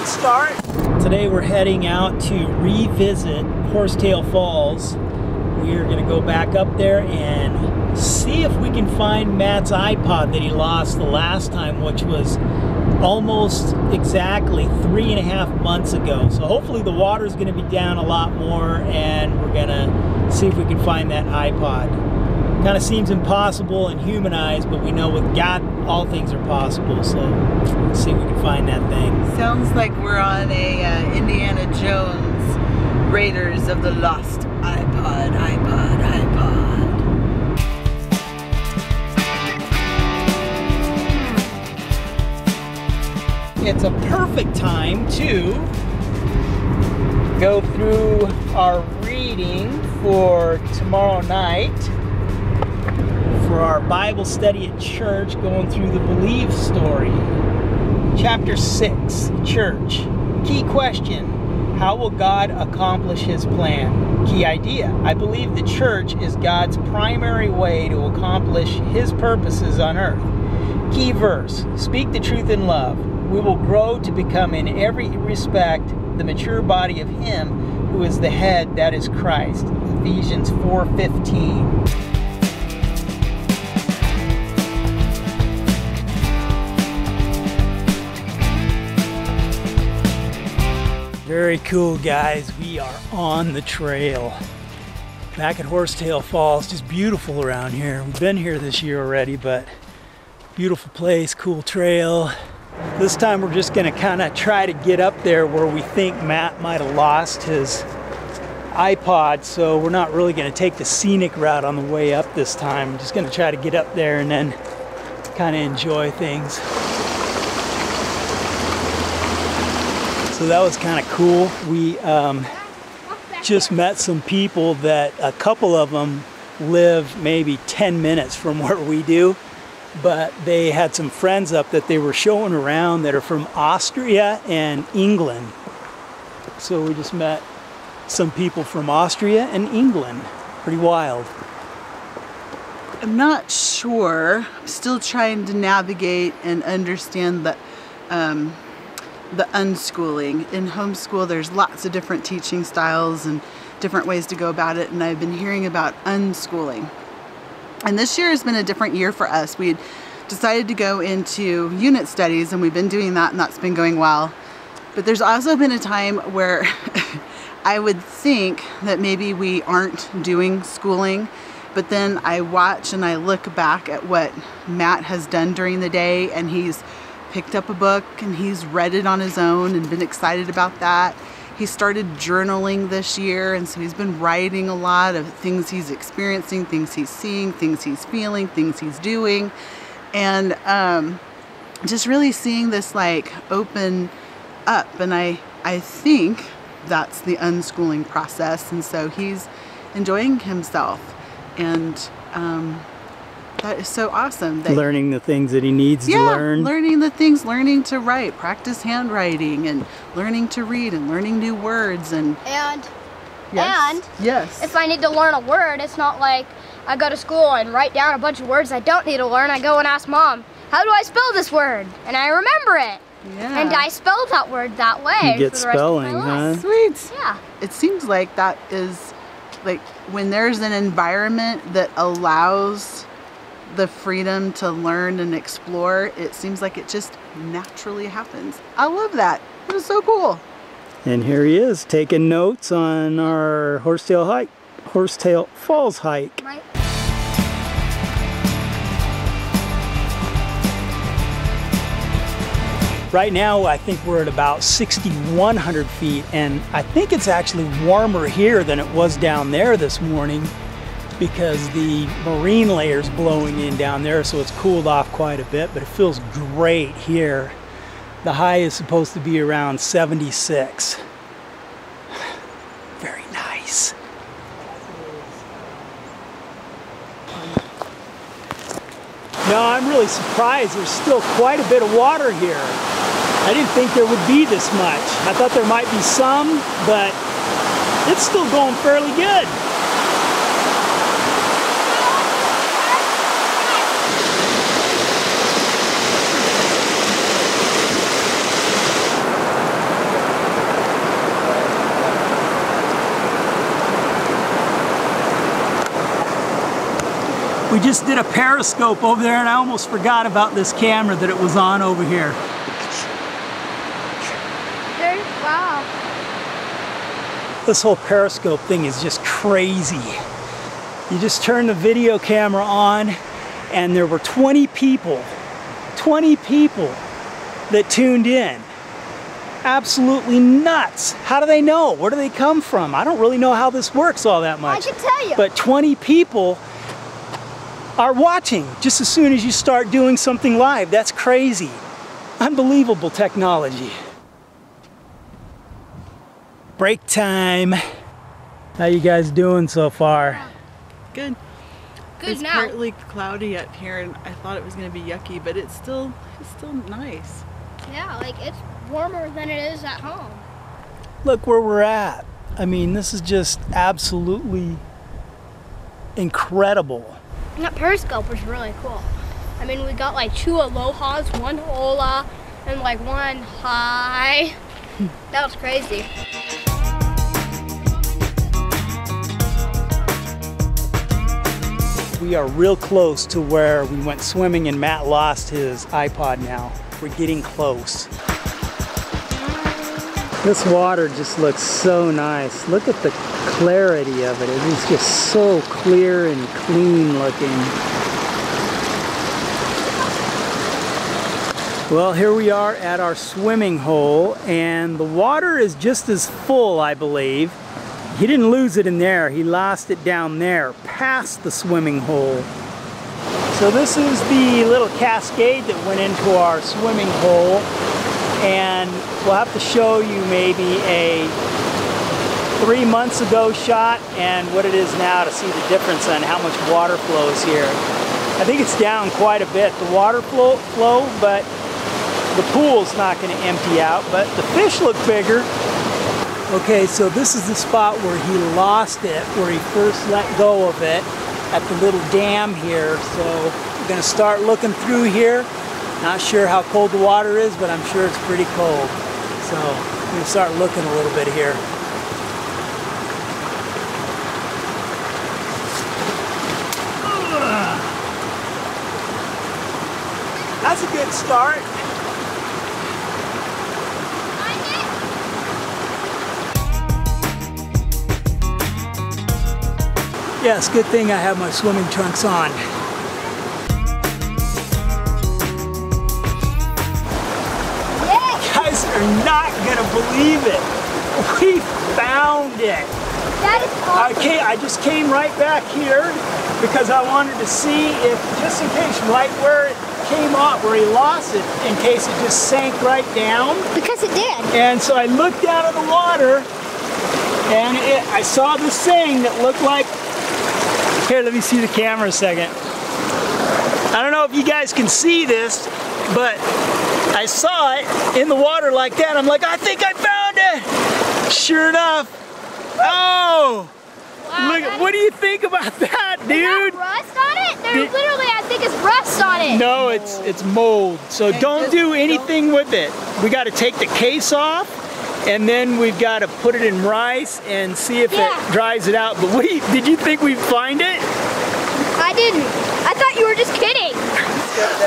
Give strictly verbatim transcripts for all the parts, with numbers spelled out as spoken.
good start. Today we're heading out to revisit Horsetail Falls. We're going to go back up there and see if we can find Matt's iPod that he lost the last time, which was almost exactly three and a half months ago. So hopefully the water's going to be down a lot more and we're going to see if we can find that iPod. Kind of seems impossible and humanized, but we know with God all things are possible, so let's see if we can find that thing. Sounds like we're on a uh, Indiana Jones Raiders of the Lost iPod, iPod, iPod. It's a perfect time to go through our reading for tomorrow night for our Bible study at church, going through the Believe story. Chapter six, Church. Key question: how will God accomplish His plan? Key idea: I believe the church is God's primary way to accomplish His purposes on earth. Key verse: speak the truth in love. We will grow to become in every respect the mature body of Him who is the head, that is Christ. Ephesians four fifteen. Very cool, guys. We are on the trail. Back at Horsetail Falls, just beautiful around here. We've been here this year already, but beautiful place, cool trail. This time we're just going to kind of try to get up there where we think Matt might have lost his iPod, so we're not really going to take the scenic route on the way up this time. We're just going to try to get up there and then kind of enjoy things. So that was kind of cool. We um, just met some people that a couple of them live maybe ten minutes from where we do. But they had some friends up that they were showing around that are from Austria and England. So we just met some people from Austria and England. Pretty wild. I'm not sure. I'm still trying to navigate and understand the, um, the unschooling. In homeschool, there's lots of different teaching styles and different ways to go about it. And I've been hearing about unschooling. And this year has been a different year for us. We had decided to go into unit studies, and we've been doing that, and that's been going well. But there's also been a time where I would think that maybe we aren't doing schooling, but then I watch and I look back at what Matt has done during the day, and he's picked up a book and he's read it on his own and been excited about that. He started journaling this year, and so he's been writing a lot of things he's experiencing, things he's seeing, things he's feeling, things he's doing, and um, just really seeing this like open up. And I, I think that's the unschooling process, and so he's enjoying himself, and um, that is so awesome. That learning the things that he needs yeah, to learn. learning the things, learning to write, practice handwriting, and learning to read, and learning new words. And and, yes. and yes. if I need to learn a word, it's not like I go to school and write down a bunch of words I don't need to learn. I go and ask Mom, how do I spell this word? And I remember it. Yeah. And I spell that word that way. You get for the spelling, rest of my life. Huh? Sweet. Yeah. It seems like that is, like, when there's an environment that allows the freedom to learn and explore, it seems like it just naturally happens. I love that. It was so cool. And here he is taking notes on our Horsetail hike, Horsetail Falls hike. Right. Right now I think we're at about sixty-one hundred feet, and I think it's actually warmer here than it was down there this morning, because the marine layer's blowing in down there, so it's cooled off quite a bit, but it feels great here. The high is supposed to be around seventy-six. Very nice. No, I'm really surprised there's still quite a bit of water here. I didn't think there would be this much. I thought there might be some, but it's still going fairly good. We just did a periscope over there and I almost forgot about this camera that it was on over here. There's, wow. This whole periscope thing is just crazy. You just turn the video camera on and there were twenty people, twenty people that tuned in. Absolutely nuts. How do they know? Where do they come from? I don't really know how this works all that much. I can tell you. But twenty people are watching just as soon as you start doing something live. That's crazy. Unbelievable technology. Break time. How you guys doing so far? Good. Good it's now. It's partly cloudy up here and I thought it was going to be yucky, but it's still it's still nice. Yeah, like it's warmer than it is at home. Look where we're at. I mean, this is just absolutely incredible. That periscope was really cool. I mean, we got like two alohas, one hola, and like one hi. That was crazy. We are real close to where we went swimming and Matt lost his iPod now. We're getting close. This water just looks so nice. Look at the clarity of it. It is just so clear and clean looking. Well, here we are at our swimming hole and the water is just as full, I believe. He didn't lose it in there. He lost it down there past the swimming hole. So this is the little cascade that went into our swimming hole. And we'll have to show you maybe a three months ago shot and what it is now to see the difference on how much water flows here. I think it's down quite a bit, the water flow, flow but the pool's not going to empty out, but the fish look bigger. Okay, so this is the spot where he lost it, where he first let go of it at the little dam here. So we're going to start looking through here. Not sure how cold the water is, but I'm sure it's pretty cold. So we're going to start looking a little bit here. Ugh. That's a good start. Yeah, it's a good thing I have my swimming trunks on. You're not gonna believe it. We found it. That is awesome. Okay, I just came right back here because I wanted to see if, just in case, right where it came off, where he lost it, in case it just sank right down. Because it did. And so I looked out of the water and it, I saw this thing that looked like, here, let me see the camera a second. I don't know if you guys can see this, but I saw it in the water like that. I'm like, I think I found it. Sure enough. Oh, wow, look! What do you think about that, dude? There's rust on it? There it, literally, I think it's rust on it. No, it's it's mold. So okay, don't do anything don't. with it. We got to take the case off, and then we've got to put it in rice and see if yeah. it dries it out. But what do you, did you think we'd find it? I didn't. I thought you were just kidding.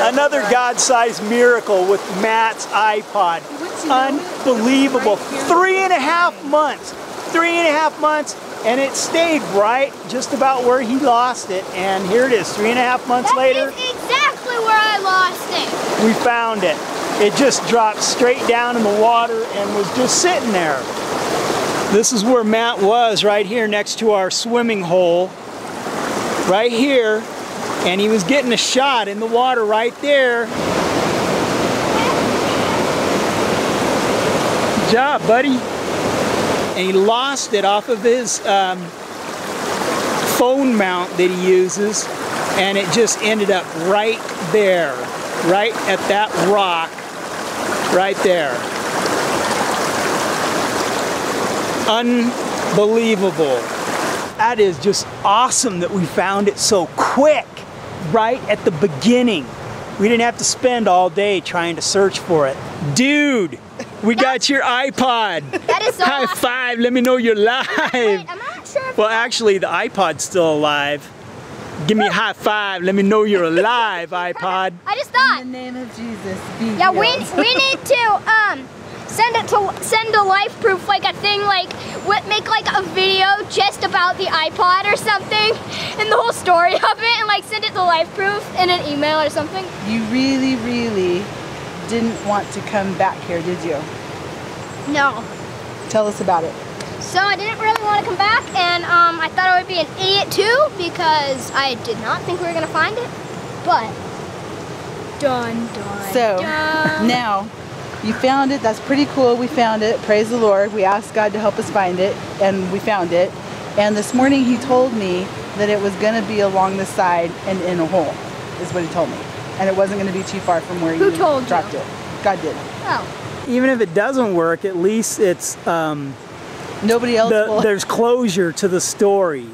Another God-sized miracle with Matt's iPod. Unbelievable. Three and a half months. Three and a half months. And it stayed right just about where he lost it. And here it is, three and a half months that later. That is exactly where I lost it. We found it. It just dropped straight down in the water and was just sitting there. This is where Matt was, right here next to our swimming hole. Right here. And he was getting a shot in the water right there. Good job, buddy. And he lost it off of his um, phone mount that he uses. And it just ended up right there. Right at that rock. Right there. Unbelievable. That is just awesome that we found it so quick. Right at the beginning. We didn't have to spend all day trying to search for it. Dude, we got your iPod. That is so High awesome. five, let me know you're live. Wait, I'm not sure. Well, actually, the iPod's still alive, Give me a high five. Let me know you're alive, iPod. I just thought. In the name of Jesus. Be yeah, we we need to um send it to send a LifeProof like a thing like what make like a video just about the iPod or something and the whole story of it and like send it to LifeProof in an email or something. You really, really didn't want to come back here, did you? No. Tell us about it. So I didn't really want to come back, and um, I thought I would be an idiot too because I did not think we were gonna find it. But dun dun. So dun. Now you found it. That's pretty cool. We found it. Praise the Lord. We asked God to help us find it, and we found it. And this morning He told me that it was gonna be along the side and in a hole, is what He told me. And it wasn't gonna be too far from where Who you told dropped you? It. God did. Oh. Even if it doesn't work, at least it's. Um, Nobody else the, will. There's closure to the story.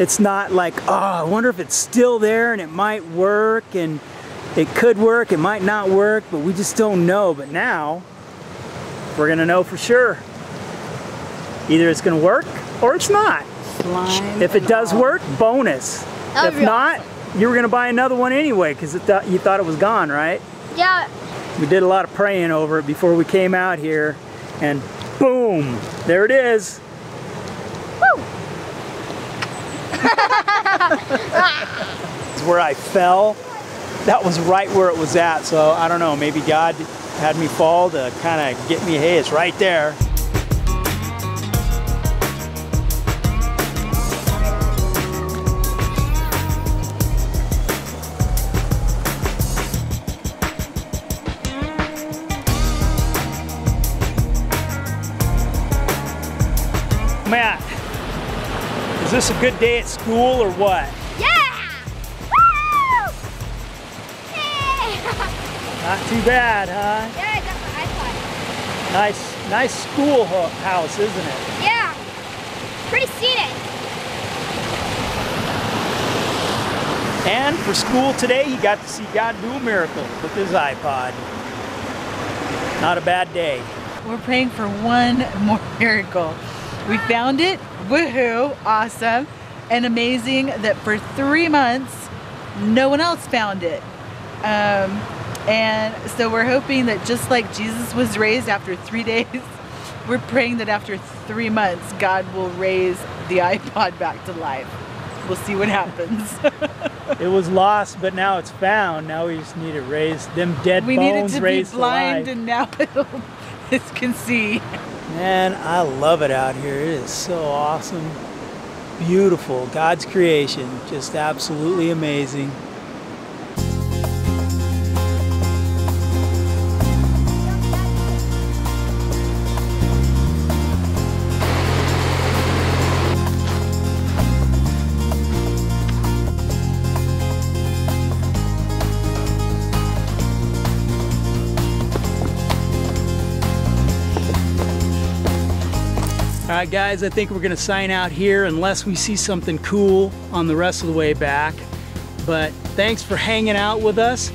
It's not like, oh, I wonder if it's still there and it might work and it could work, it might not work, but we just don't know. But now, we're gonna know for sure. Either it's gonna work or it's not. Slime if it does work, bonus. If not, you were gonna buy another one anyway because th you thought it was gone, right? Yeah. We did a lot of praying over it before we came out here and boom! There it is. Woo! It's where I fell. That was right where it was at. So I don't know. Maybe God had me fall to kind of get me. Hey, it's right there. Matt, is this a good day at school or what? Yeah! Woo! Hey! Not too bad, huh? Yeah, I got my iPod. Nice, nice school house, isn't it? Yeah, pretty scenic. And for school today, you got to see God do a miracle with his iPod. Not a bad day. We're praying for one more miracle. We found it, woohoo, awesome, and amazing that for three months, no one else found it. Um, and so we're hoping that just like Jesus was raised after three days, we're praying that after three months, God will raise the iPod back to life. We'll see what happens. It was lost, but now it's found. Now we just need it raised. Them dead we bones needed to raised be blind, to and now it'll, it can see. Man, I love it out here. It is so awesome. Beautiful. God's creation. Just absolutely amazing. Alright guys, I think we're going to sign out here unless we see something cool on the rest of the way back. But thanks for hanging out with us.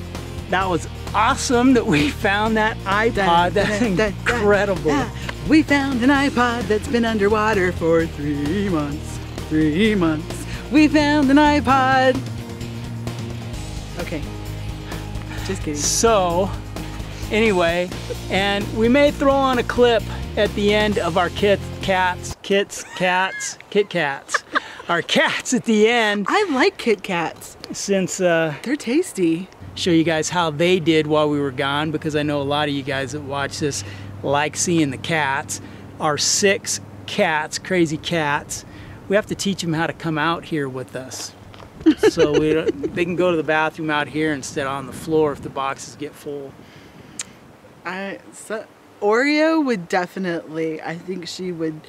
That was awesome that we found that iPod. That's incredible. We found an iPod that's been underwater for three months. Three months. We found an iPod. Okay. Just kidding. So, anyway, and we may throw on a clip at the end of our Kit Kats, Kits, Cats, Kit Kats. Our cats at the end. I like Kit Kats. Since uh, they're tasty. Show you guys how they did while we were gone because I know a lot of you guys that watch this like seeing the cats. Our six cats, crazy cats. We have to teach them how to come out here with us. So we don't, they can go to the bathroom out here instead on the floor if the boxes get full. I, so, Oreo would definitely, I think she would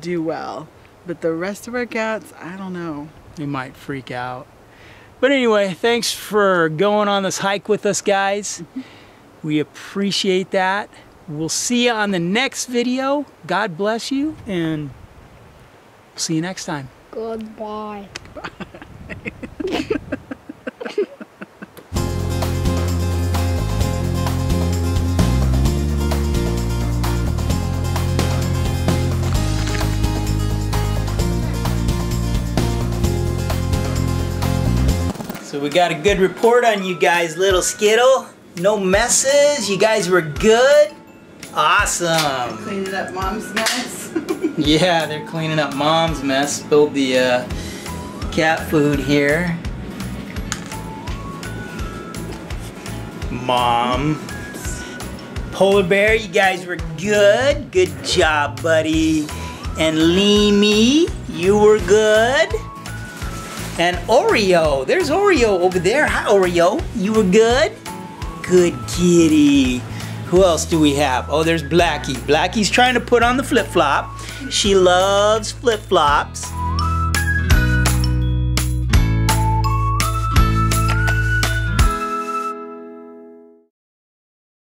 do well. But the rest of our cats, I don't know. They might freak out. But anyway, thanks for going on this hike with us, guys. We appreciate that. We'll see you on the next video. God bless you, and we'll see you next time. Goodbye. Goodbye. So we got a good report on you guys, little Skittle. No messes, you guys were good. Awesome. They're cleaning up mom's mess. Yeah, they're cleaning up mom's mess. Spilled the uh, cat food here. Mom. Polar Bear, you guys were good. Good job, buddy. And Leamy, you were good. And Oreo, there's Oreo over there. Hi, Oreo, you were good. Good kitty. Who else do we have? Oh, there's Blackie. Blackie's trying to put on the flip-flop. She loves flip-flops.